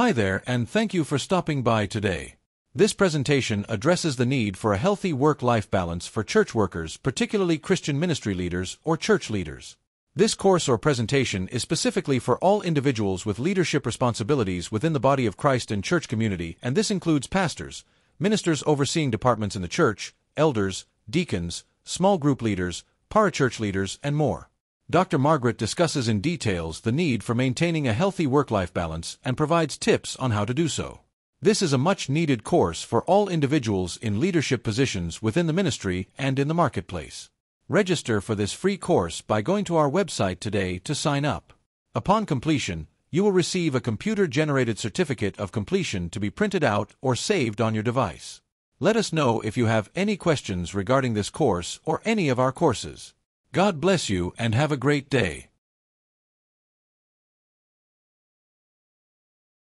Hi there, and thank you for stopping by today. This presentation addresses the need for a healthy work-life balance for church workers, particularly Christian ministry leaders or church leaders. This course or presentation is specifically for all individuals with leadership responsibilities within the body of Christ and church community, and this includes pastors, ministers overseeing departments in the church, elders, deacons, small group leaders, parachurch leaders, and more. Dr. Margaret discusses in details the need for maintaining a healthy work-life balance and provides tips on how to do so. This is a much-needed course for all individuals in leadership positions within the ministry and in the marketplace. Register for this free course by going to our website today to sign up. Upon completion, you will receive a computer-generated certificate of completion to be printed out or saved on your device. Let us know if you have any questions regarding this course or any of our courses. God bless you and have a great day.